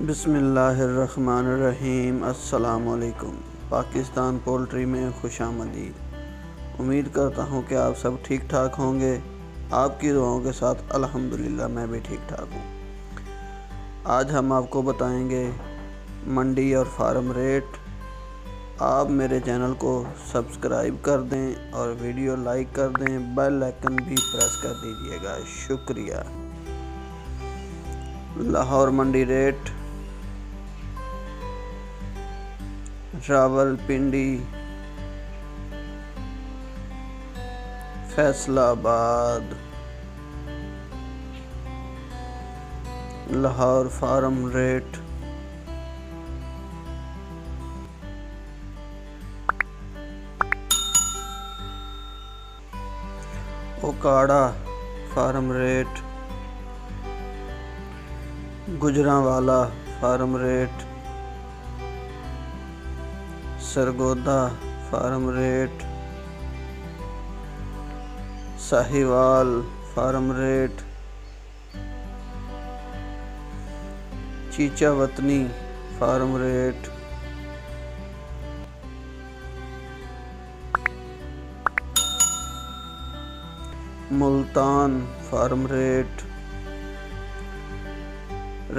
बिस्मिल्लाहिर्रहमानिर्रहीम। अस्सलामुअलैकुम। पाकिस्तान पोल्ट्री में खुशामदीद। उम्मीद करता हूँ कि आप सब ठीक ठाक होंगे। आपकी दुआओं के साथ अल्हम्दुलिल्लाह मैं भी ठीक ठाक हूँ। आज हम आपको बताएंगे मंडी और फार्म रेट। आप मेरे चैनल को सब्सक्राइब कर दें और वीडियो लाइक कर दें, बेल आइकन भी प्रेस कर दीजिएगा। शुक्रिया। लाहौर मंडी rate, Rawalpindi, Faisalabad, Lahore farm rate, Okara farm rate, Gujranwala farm rate, Sargodha farm rate, Sahiwal farm rate, Chichawatni farm rate, Multan farm rate,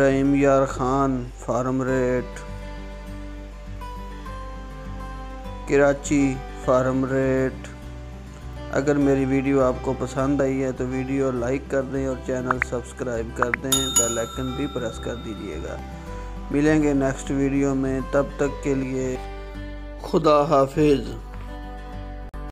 Rahim Yar Khan farm rate, Karachi farm rate. अगर मेरी वीडियो आपको पसंद आई है तो वीडियो लाइक कर दें और चैनल सब्सक्राइब कर दें, बेल आइकन भी प्रेस कर दीजिएगा। मिलेंगे नेक्स्ट वीडियो में, तब तक के लिए खुदा हाफिज़।